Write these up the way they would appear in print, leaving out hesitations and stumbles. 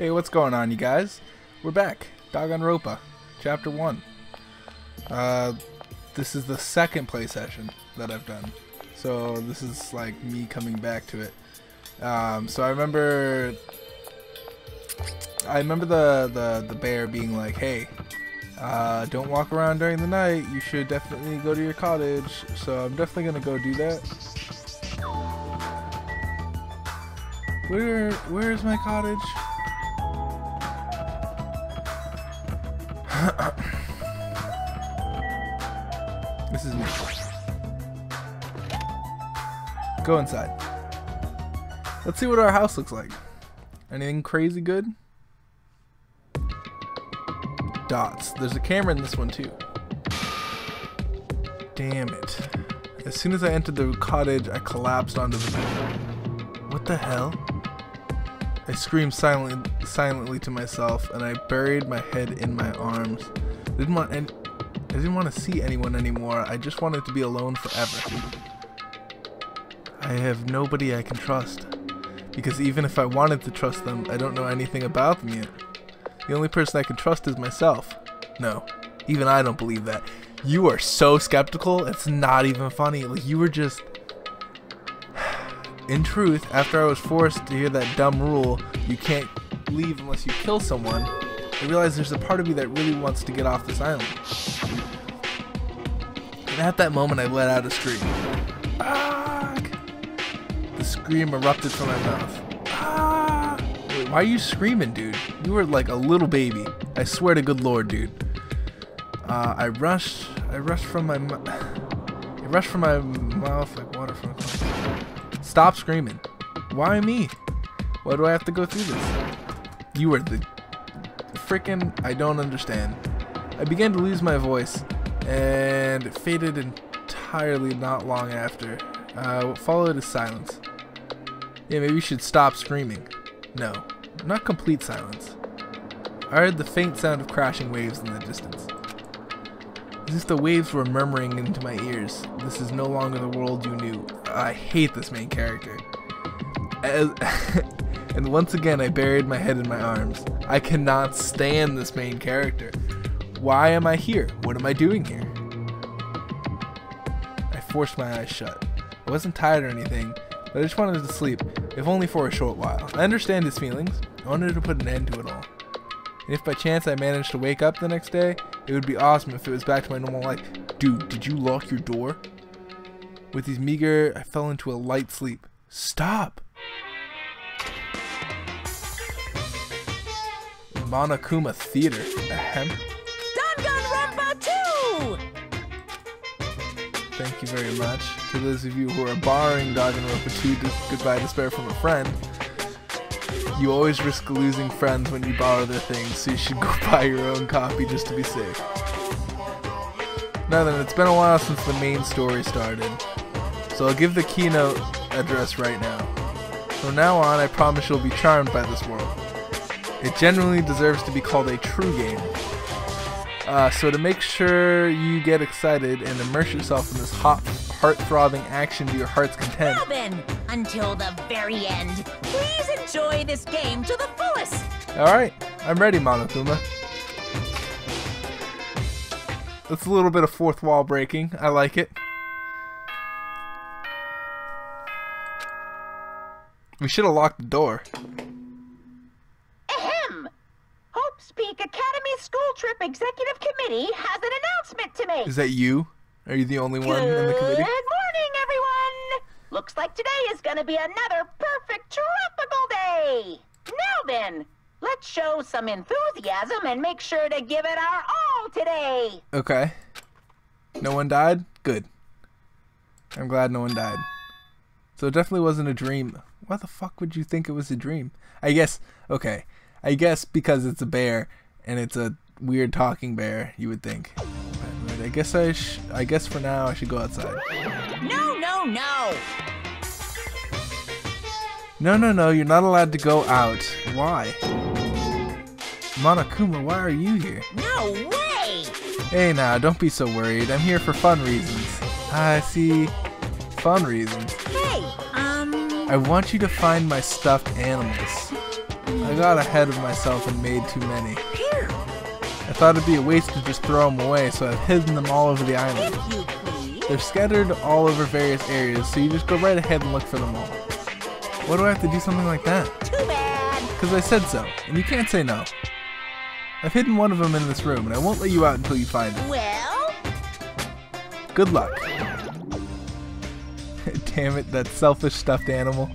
Hey, what's going on, you guys? We're back. Danganronpa, Chapter 1. This is the second play session that I've done. So this is like me coming back to it. So I remember the bear being like, hey, don't walk around during the night. You should definitely go to your cottage. So I'm definitely gonna go do that. Where is my cottage? This is me. Go inside. Let's see what our house looks like. Anything crazy good? Dots. There's a camera in this one too. Damn it. As soon as I entered the cottage, I collapsed onto the bed. What the hell? I screamed silently to myself, and I buried my head in my arms. I didn't want to see anyone anymore. I just wanted to be alone forever. I have nobody I can trust, because even if I wanted to trust them, I don't know anything about them yet. The only person I can trust is myself. No, even I don't believe that. You are so skeptical, it's not even funny. Like, you were just... In truth, after I was forced to hear that dumb rule, you can't leave unless you kill someone, I realized there's a part of me that really wants to get off this island. And at that moment, I let out a scream. Ah! The scream erupted from my mouth. Ah! Wait, why are you screaming, dude? You were like a little baby. I swear to good lord, dude. I rushed from my mouth like water from a clock. Stop screaming. Why me? Why do I have to go through this? You are the freaking... I don't understand. I began to lose my voice, and it faded entirely not long after. What followed is silence. Yeah, maybe you should stop screaming. No, not complete silence. I heard the faint sound of crashing waves in the distance. As if the waves were murmuring into my ears. This is no longer the world you knew. I hate this main character. And once again, I buried my head in my arms. I cannot stand this main character. Why am I here? What am I doing here? I forced my eyes shut. I wasn't tired or anything, but I just wanted to sleep, if only for a short while. I understand his feelings. I wanted to put an end to it all. And if by chance I managed to wake up the next day, it would be awesome if it was back to my normal life. Dude, did you lock your door? With these meager, I fell into a light sleep. Stop! Monokuma Theater. Danganronpa 2! Thank you very much. To those of you who are borrowing Danganronpa 2, goodbye despair from a friend. You always risk losing friends when you borrow their things, so you should go buy your own copy just to be safe. Now then, it's been a while since the main story started, so I'll give the keynote address right now. From now on, I promise you'll be charmed by this world. It genuinely deserves to be called a true game. So to make sure you get excited and immerse yourself in this hot, heart-throbbing action to your heart's content. Now then, until the very end, please enjoy this game to the fullest. All right, I'm ready, Monokuma. That's a little bit of fourth wall breaking. I like it. We should have locked the door. Academy School Trip Executive Committee has an announcement to make. Is that you? Are you the only one in the committee? Good morning, everyone! Looks like today is going to be another perfect tropical day! Now then, let's show some enthusiasm and make sure to give it our all today! Okay. No one died? Good. I'm glad no one died. So it definitely wasn't a dream. Why the fuck would you think it was a dream? I guess, okay. I guess because it's a bear, and it's a weird talking bear, you would think. But I guess for now I should go outside. No, no, no! No, no, no, you're not allowed to go out. Why? Monokuma, why are you here? No way! Hey now, don't be so worried. I'm here for fun reasons. I see. Fun reasons. Hey, I want you to find my stuffed animals. I got ahead of myself and made too many. I thought it'd be a waste to just throw them away, so I've hidden them all over the island. They're scattered all over various areas, so you just go right ahead and look for them all. Why do I have to do something like that? Too bad! Because I said so, and you can't say no. I've hidden one of them in this room, and I won't let you out until you find it. Well? Good luck. Damn it, that selfish stuffed animal.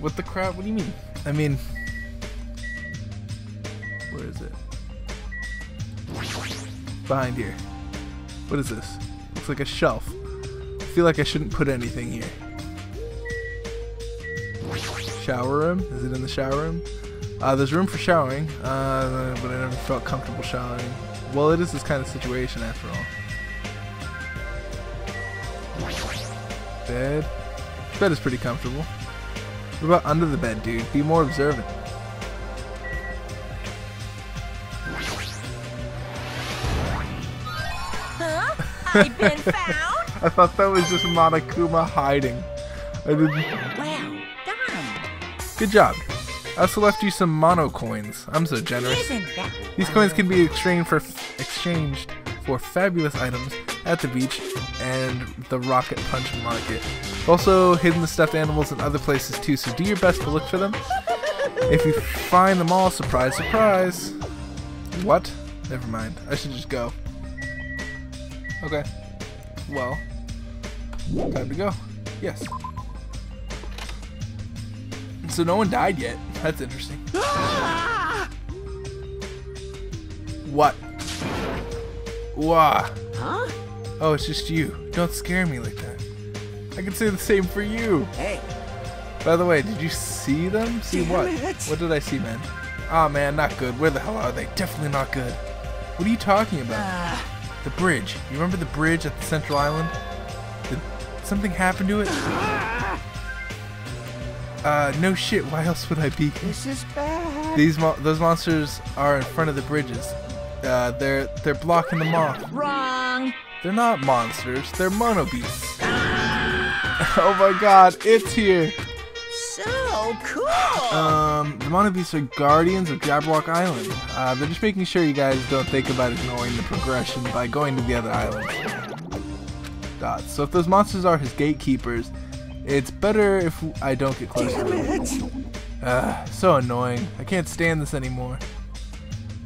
What the crap? What do you mean? I mean... where is it? Behind here. What is this? Looks like a shelf. I feel like I shouldn't put anything here. Shower room? Is it in the shower room? There's room for showering, but I never felt comfortable showering. Well, it is this kind of situation after all. Bed? This bed is pretty comfortable. What about under the bed, dude? Be more observant. Huh? I've been found? I thought that was just Monokuma hiding. I didn't... well done. Good job. I also left you some mono coins. I'm so generous. These coins can be exchanged for fabulous items at the beach and the Rocket Punch Market. Also hidden the stuffed animals in other places too, so do your best to look for them. If you find them all, surprise, surprise. What? Never mind. I should just go. Okay. Well, time to go. Yes. So no one died yet. That's interesting. Ah! What? Wah. Huh? Oh, it's just you. Don't scare me like that. I can say the same for you. Hey. By the way, did you see them? See what? What did I see, man? Ah, oh, man, not good. Where the hell are they? Definitely not good. What are you talking about? The bridge. You remember the bridge at the Central Island? Did something happen to it? No shit, why else would I be? This is bad. Those monsters are in front of the bridges. They're blocking them off. Wrong. They're not monsters, they're mono beasts. Oh my god, it's here. So cool. The mono beasts are guardians of Jabberwock Island. They're just making sure you guys don't think about ignoring the progression by going to the other island. Dots. So if those monsters are his gatekeepers, it's better if I don't get close to it. So annoying. I can't stand this anymore.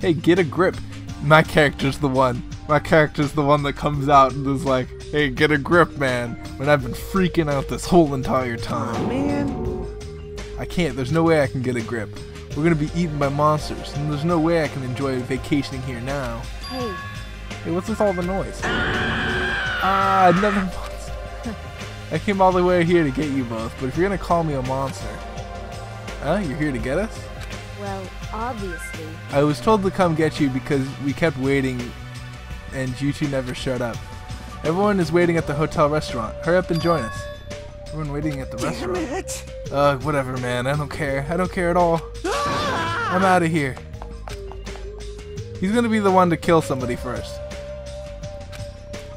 Hey, get a grip. My character's the one. My character's the one that comes out and is like, hey, get a grip, man. When I've been freaking out this whole entire time. Man. I can't. There's no way I can get a grip. We're going to be eaten by monsters. And there's no way I can enjoy vacationing here now. Hey. Hey, what's with all the noise? Ah, another monster. I came all the way here to get you both, but if you're gonna call me a monster, huh? You're here to get us? Well, obviously. I was told to come get you because we kept waiting, and you two never showed up. Everyone is waiting at the hotel restaurant. Hurry up and join us. Everyone waiting at the restaurant. Damn it! Ugh, whatever, man. I don't care. I don't care at all. I'm out of here. He's gonna be the one to kill somebody first.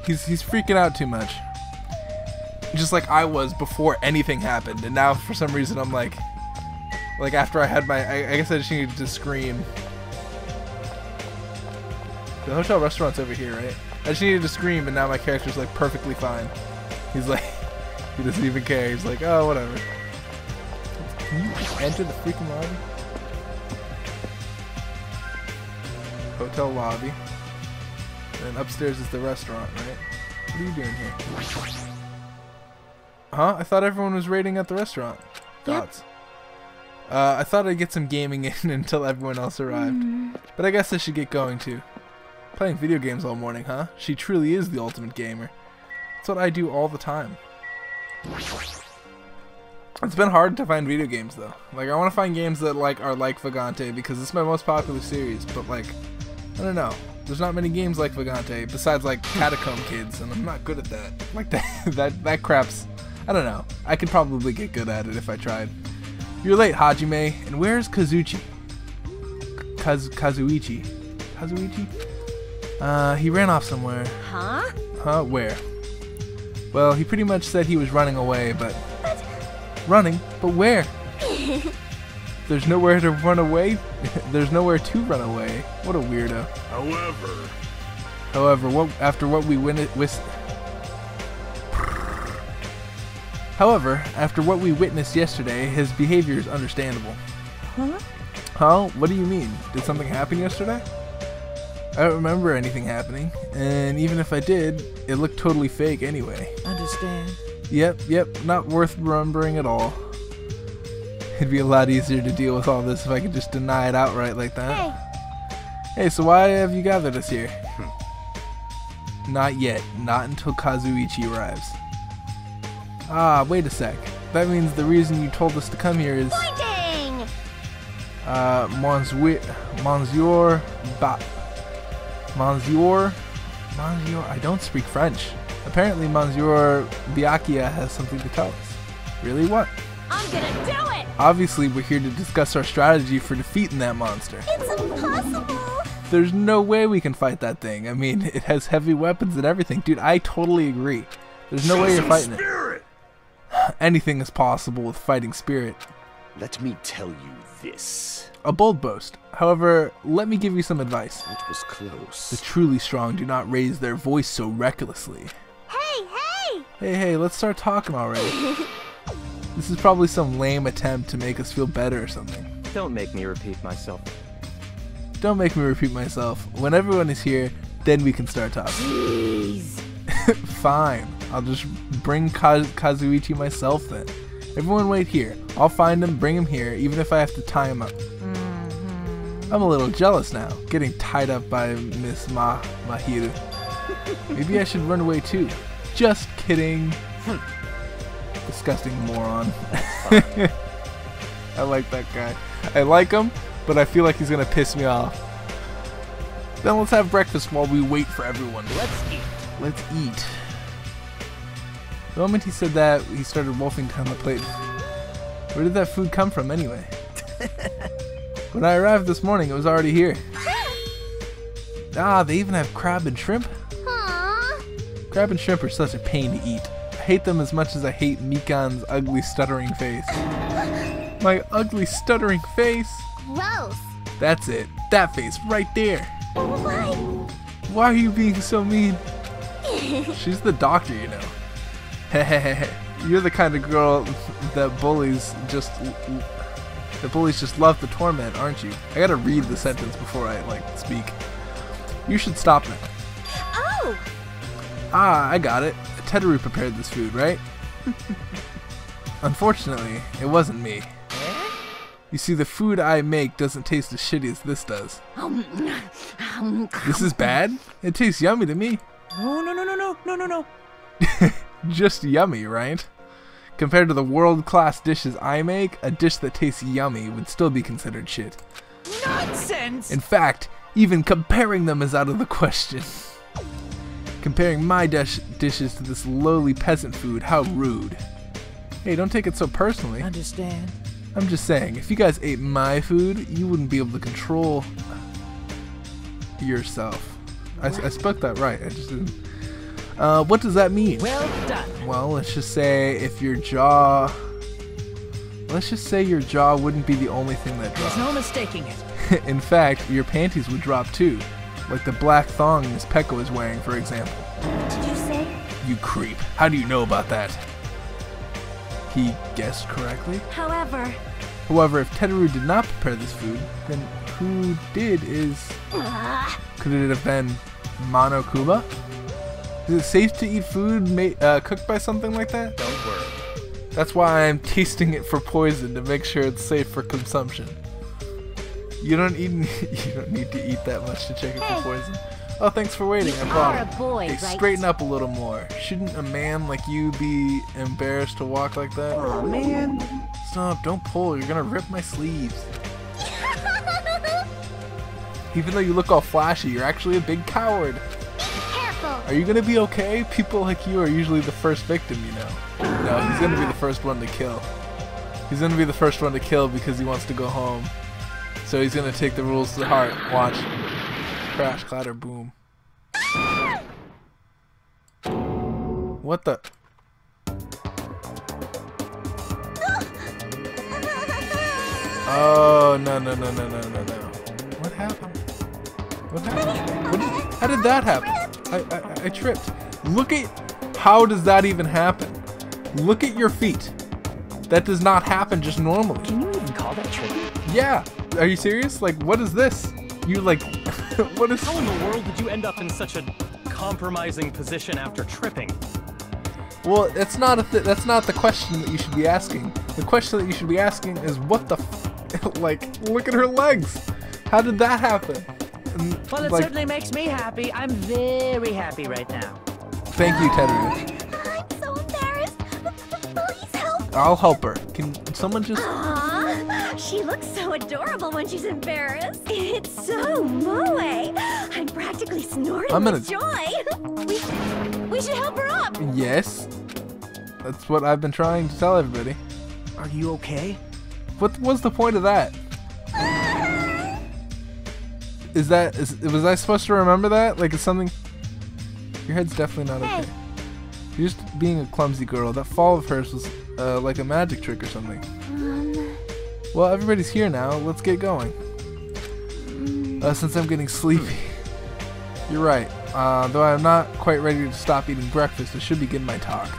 He's freaking out too much. Just like I was before anything happened, and now for some reason I'm like after I had my, I guess I just needed to scream. The hotel restaurant's over here, right? I just needed to scream, and now my character's like perfectly fine. He's like, he doesn't even care. He's like, oh, whatever. Can you enter the freaking lobby? Hotel lobby. And upstairs is the restaurant, right? What are you doing here? Huh? I thought everyone was raiding at the restaurant. Dots. Yep. I thought I'd get some gaming in until everyone else arrived. But I guess I should get going too. Playing video games all morning, huh? She truly is the ultimate gamer. That's what I do all the time. It's been hard to find video games though. Like, I want to find games that like are like Vagante because it's my most popular series, but like, I don't know. There's not many games like Vagante besides like Catacomb Kids, and I'm not good at that. Like that crap's, I don't know. I could probably get good at it if I tried. You're late, Hajime. And where's Kazuichi? Kazuichi. Kazuichi? He ran off somewhere. Huh? Huh? Where? Well, he pretty much said he was running away, but... running? But where? There's nowhere to run away. There's nowhere to run away. What a weirdo. However, after what we witnessed yesterday, his behavior is understandable. Huh? Huh? What do you mean? Did something happen yesterday? I don't remember anything happening, and even if I did, it looked totally fake anyway. Understand. Yep, not worth remembering at all. It'd be a lot easier to deal with all this if I could just deny it outright like that. Hey, so why have you gathered us here? Not yet. Not until Kazuichi arrives. Ah, wait a sec. That means the reason you told us to come here is... Pointing! Monsieur... I don't speak French. Apparently, Monsieur Byakuya has something to tell us. Really? What? I'm gonna do it! Obviously, we're here to discuss our strategy for defeating that monster. It's impossible! There's no way we can fight that thing. I mean, it has heavy weapons and everything. Dude, I totally agree. There's no way you're fighting it. Anything is possible with fighting spirit. Let me tell you this. A bold boast. However, let me give you some advice. It was close. The truly strong do not raise their voice so recklessly. Hey, let's start talking already. This is probably some lame attempt to make us feel better or something. Don't make me repeat myself. When everyone is here, then we can start talking. Jeez. Fine. I'll just bring Kazuichi myself then. Everyone wait here. I'll find him, bring him here, even if I have to tie him up. I'm a little jealous now, getting tied up by Miss Mahiru. Maybe I should run away too. Just kidding. Disgusting moron. I like that guy. I like him, but I feel like he's gonna piss me off. Then let's have breakfast while we wait for everyone. Let's eat. The moment he said that, he started wolfing down the plate. Where did that food come from, anyway? When I arrived this morning, it was already here. Ah, they even have crab and shrimp? Aww. Crab and shrimp are such a pain to eat. I hate them as much as I hate Mikan's ugly, stuttering face. My ugly, stuttering face? Gross. That's it. That face right there. Why? Why are you being so mean? She's the doctor, you know. Hehehe. You're the kind of girl that bullies just love to torment, aren't you? I gotta read the sentence before I speak. You should stop now. Oh. Ah, I got it. Teruteru prepared this food, right? Unfortunately, it wasn't me. You see, the food I make doesn't taste as shitty as this does. This is bad? It tastes yummy to me. No. Just yummy, right? Compared to the world-class dishes I make, a dish that tastes yummy would still be considered shit. Nonsense! In fact, even comparing them is out of the question. Comparing my dishes to this lowly peasant food, how rude. Hey, don't take it so personally. Understand. I'm just saying, if you guys ate my food, you wouldn't be able to control yourself. I spoke that right, I just didn't. What does that mean? Well done. Well, let's just say your jaw wouldn't be the only thing that drops. There's no mistaking it. In fact, your panties would drop too. Like the black thong Miss Pekka was wearing, for example. What did you say? You creep. How do you know about that? He guessed correctly. However, if Teruteru did not prepare this food, then who did is... Could it have been Monokuma? Is it safe to eat food cooked by something like that? Don't worry. That's why I'm tasting it for poison to make sure it's safe for consumption. You don't need to eat that much to check it for poison. Oh, thanks for waiting. I brought it. Hey, straighten up a little more. Shouldn't a man like you be embarrassed to walk like that? Oh man! Stop! Don't pull. You're gonna rip my sleeves. Even though you look all flashy, you're actually a big coward. Are you gonna be okay? People like you are usually the first victim, you know. No, he's gonna be the first one to kill. He's gonna be the first one to kill because he wants to go home. So he's gonna take the rules to heart. Watch. Crash, clatter, boom. What the? Oh, no. What happened? How did that happen? I tripped. Look at, how does that even happen? Look at your feet. That does not happen just normally. Can you even call that tripping? Yeah. Are you serious? Like, what is this? You like, what is? How in the world did you end up in such a compromising position after tripping? Well, that's not a that's not the question that you should be asking. The question that you should be asking is what the f like, look at her legs. How did that happen? And, well, it like, certainly makes me happy. I'm very happy right now. Thank you, Teruteru. I'm so embarrassed. Please help. I'll help her. Can someone just? Aww, she looks so adorable when she's embarrassed. It's so moe. I'm practically snorting with joy. We should help her up. Yes, that's what I've been trying to tell everybody. Are you okay? What was the point of that? Was I supposed to remember that? Like, it's something. Your head's definitely not okay. You're just being a clumsy girl. That fall of hers was like a magic trick or something. Well, everybody's here now. Let's get going. Since I'm getting sleepy. You're right. Though I'm not quite ready to stop eating breakfast, I should begin my talk.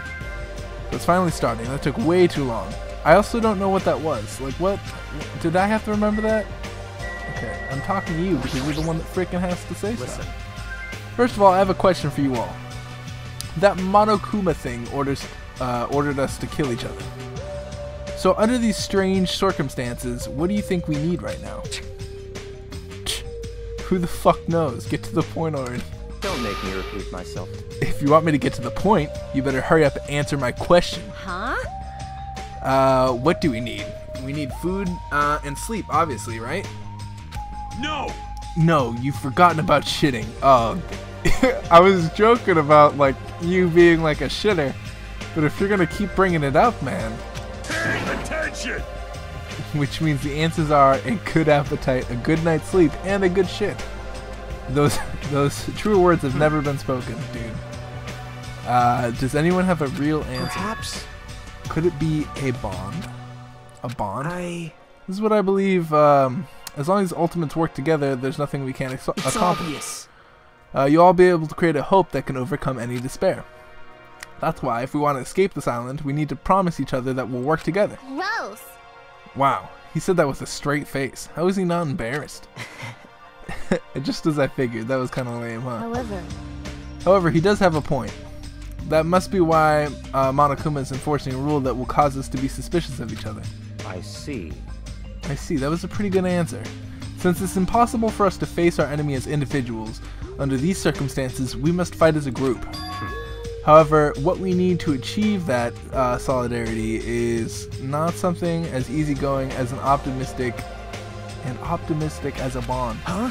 But it's finally starting. That took way too long. I also don't know what that was. Like, what? Did I have to remember that? Okay, I'm talking to you because you're the one that freaking has to say something. First of all, I have a question for you all. That Monokuma thing ordered us to kill each other. So under these strange circumstances, what do you think we need right now? Who the fuck knows? Get to the point already. Don't make me repeat myself. If you want me to get to the point, you better hurry up and answer my question. Huh? What do we need? We need food and sleep, obviously, right? No! No, you've forgotten about shitting. Oh, I was joking about, like, you being like a shitter. But if you're gonna keep bringing it up, man... Pay attention! Which means the answers are a good appetite, a good night's sleep, and a good shit. Those true words have never been spoken, dude. Does anyone have a real answer? Perhaps. Could it be a bond? A bond? This is what I believe. As long as ultimates work together, there's nothing we can't accomplish. Obvious. You'll all be able to create a hope that can overcome any despair. That's why, if we want to escape this island, we need to promise each other that we'll work together. Gross. Wow, he said that with a straight face. How is he not embarrassed? Just as I figured, that was kind of lame, huh? However, he does have a point. That must be why Monokuma is enforcing a rule that will cause us to be suspicious of each other. I see, that was a pretty good answer. Since it's impossible for us to face our enemy as individuals, under these circumstances, we must fight as a group. However, what we need to achieve that solidarity is not something as easygoing as an optimistic... and optimistic as a bond. Huh?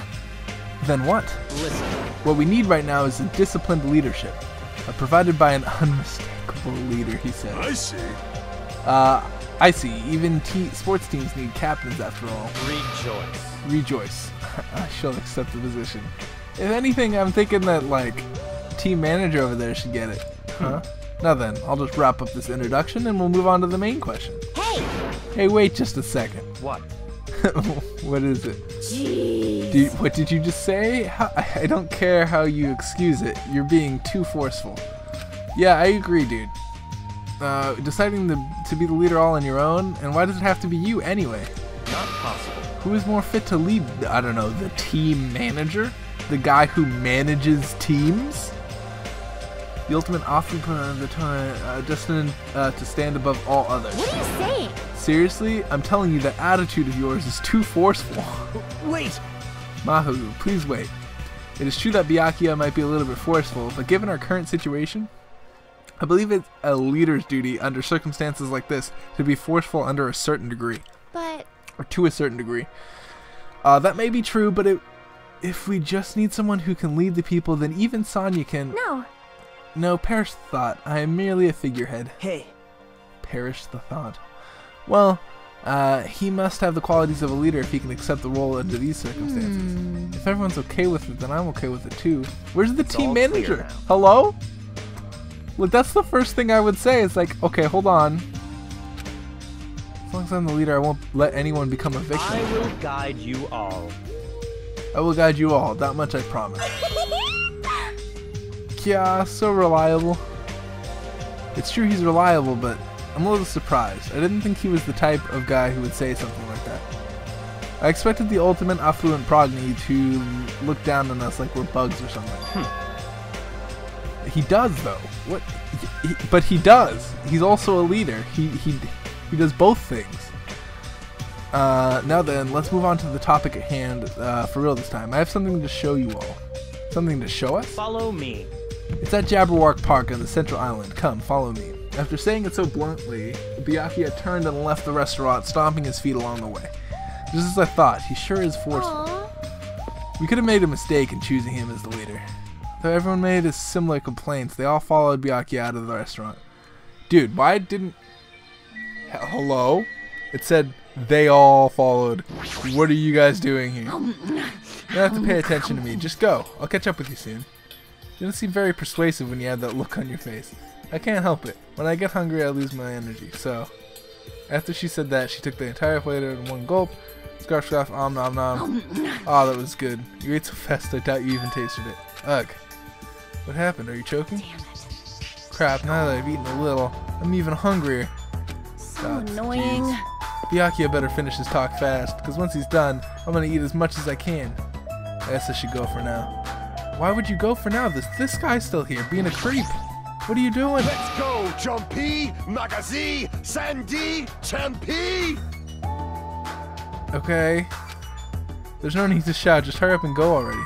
Then what? Listen. What we need right now is a disciplined leadership, provided by an unmistakable leader, he said. I see. Even sports teams need captains after all. Rejoice. I shall accept the position. If anything, I'm thinking that, like, team manager over there should get it. Huh? Now then, I'll just wrap up this introduction and we'll move on to the main question. Hey, wait just a second. What? What is it? Jeez. What did you just say? I don't care how you excuse it. You're being too forceful. Yeah, I agree, dude. Deciding to be the leader all on your own? And why does it have to be you anyway? Not possible. Who is more fit to lead? I don't know, the team manager? The guy who manages teams? The ultimate entrepreneur of the time, destined to stand above all others. What are you saying? Seriously, I'm telling you that attitude of yours is too forceful. Wait! Mahiru, please wait. It is true that Byakuya might be a little bit forceful, but given our current situation, I believe it's a leader's duty under circumstances like this to be forceful under a certain degree. But... or to a certain degree. That may be true, but if we just need someone who can lead the people, then even Sonya can... No, perish the thought. I am merely a figurehead. Hey. Perish the thought. Well, he must have the qualities of a leader if he can accept the role under these circumstances. If everyone's okay with it, then I'm okay with it too. Where's the team manager? Hello? Look, that's the first thing I would say. It's like, okay, hold on. long as I'm the leader, I won't let anyone become a victim. I will guide you all. I will guide you all. That much I promise. Yeah, so reliable. It's true he's reliable, but I'm a little surprised. I didn't think he was the type of guy who would say something like that. I expected the ultimate affluent progny to look down on us like we're bugs or something. He does, though. What? But he does. He's also a leader. He does both things. Now then, let's move on to the topic at hand, for real this time. I have something to show you all. Something to show us? Follow me. It's at Jabberwock Park on the central island. Come, follow me. After saying it so bluntly, Byakuya turned and left the restaurant, stomping his feet along the way. Just as I thought, he sure is forceful. Aww. We could have made a mistake in choosing him as the leader. Though everyone made similar complaints, they all followed Byakuya out of the restaurant. Dude, why didn't... Hello? It said, they all followed. What are you guys doing here? You don't have to pay attention to me. Just go. I'll catch up with you soon. You don't seem very persuasive when you have that look on your face. I can't help it. When I get hungry, I lose my energy, so... After she said that, she took the entire plate in one gulp. Scarf off, om nom nom. Oh, that was good. You ate so fast, I doubt you even tasted it. Ugh. What happened? Are you choking? Crap, now that I've eaten a little, I'm even hungrier. So God, annoying. Geez. Byakuya better finish his talk fast, because once he's done, I'm going to eat as much as I can. I guess I should go for now. Why would you go for now? This guy's still here, being a creep. What are you doing? Let's go, Jumpy, Magazi, Sandy, Champy! Okay. There's no need to shout, just hurry up and go already.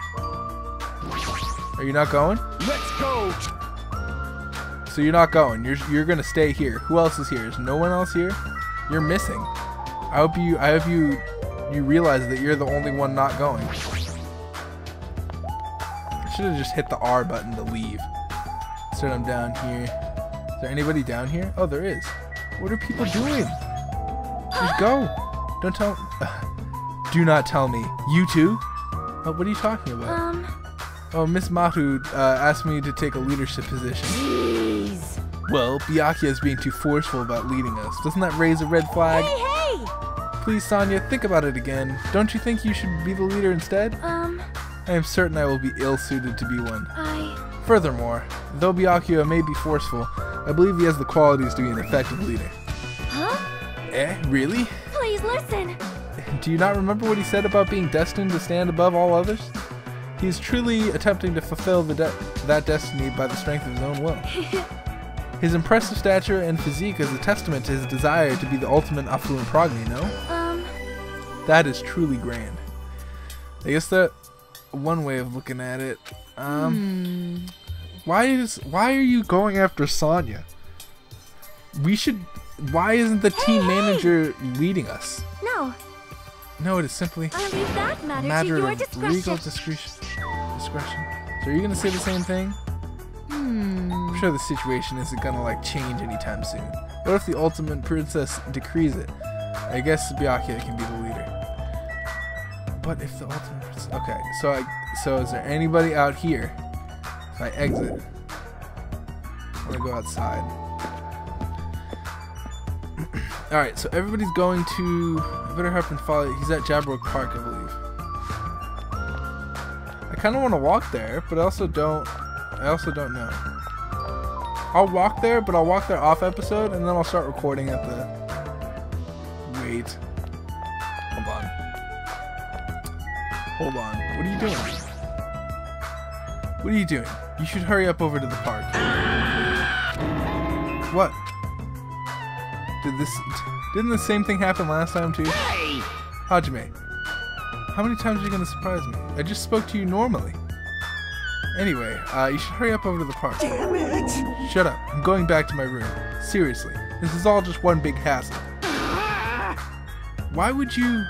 Are you not going? Let's go! So you're not going, you're gonna stay here. Who else is here? Is no one else here? You're missing. I hope you realize that you're the only one not going. I should have just hit the R button to leave. Turn them down here. Is there anybody down here? Oh, there is. What are people doing? Just go. Don't tell. Do not tell me. You too? Oh, what are you talking about? Oh, Miss Mahiru asked me to take a leadership position. Geez. Well, Byakuya is being too forceful about leading us. Doesn't that raise a red flag? Hey, hey! Please, Sonya, think about it again. Don't you think you should be the leader instead? I am certain I will be ill-suited to be one. Furthermore, though Byakuya may be forceful, I believe he has the qualities to be an effective leader. Huh? Eh? Really? Please listen! Do you not remember what he said about being destined to stand above all others? He is truly attempting to fulfill that destiny by the strength of his own will. His impressive stature and physique is a testament to his desire to be the ultimate affluent progny, no? That is truly grand. I guess that... one way of looking at it. Why are you going after Sonya? Why isn't the team manager leading us? No, it is simply that matter of legal discretion. So are you gonna say the same thing? I'm sure the situation isn't gonna change anytime soon. What if the ultimate princess decrees it? I guess Byakuya can be the leader. What if the ultimate... Okay, so is there anybody out here? If I exit, I'm gonna go outside. Alright, so everybody's going to... I better hop and follow... He's at Jabberwock Park, I believe. I kind of want to walk there, but I also don't... know. I'll walk there, but I'll walk there off episode, and then I'll start recording at the... Wait. Hold on. What are you doing? What are you doing? You should hurry up over to the park. What? Didn't the same thing happen last time too? Hey! Hajime, how many times are you gonna surprise me? I just spoke to you normally. Anyway, you should hurry up over to the park. Damn it! Shut up. I'm going back to my room. Seriously, this is all just one big hassle. Why would you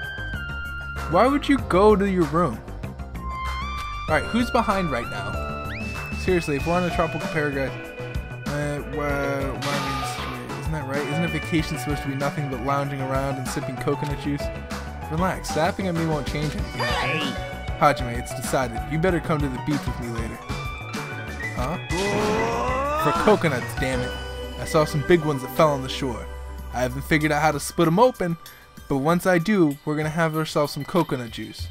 go to your room? Alright, who's behind right now? Seriously, if we're on a tropical paradise... isn't that right? Isn't a vacation supposed to be nothing but lounging around and sipping coconut juice? Relax, snapping at me won't change anything. Hey! Hajime, it's decided. You better come to the beach with me later. Huh? For coconuts, damn it! I saw some big ones that fell on the shore. I haven't figured out how to split them open, but once I do, we're gonna have ourselves some coconut juice.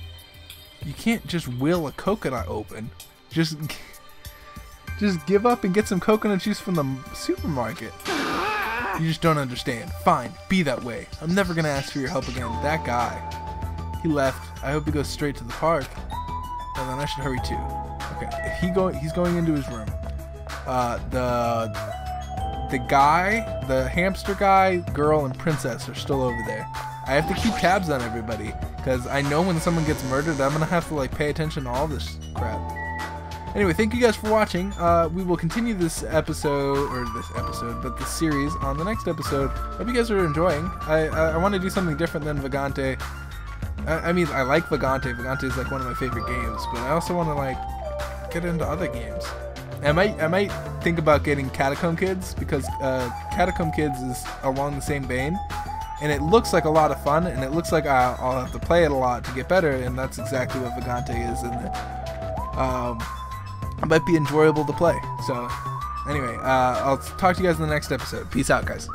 You can't just will a coconut open. Just give up and get some coconut juice from the supermarket. You just don't understand. Fine, be that way. I'm never gonna ask for your help again. That guy. He left. I hope he goes straight to the park. And then I should hurry too. Okay, he's going into his room. The guy, the hamster guy, girl, and princess are still over there. I have to keep tabs on everybody, because I know when someone gets murdered, I'm gonna have to like pay attention to all this crap. Anyway, thank you guys for watching. We will continue this series on the next episode. Hope you guys are enjoying. I want to do something different than Vagante. I mean, I like Vagante. Vagante is like one of my favorite games, but I also want to like get into other games. I might think about getting Catacomb Kids, because Catacomb Kids is along the same vein, and it looks like a lot of fun, and it looks like I'll have to play it a lot to get better, and that's exactly what Vagante is, and it might be enjoyable to play. So anyway, I'll talk to you guys in the next episode. Peace out, guys.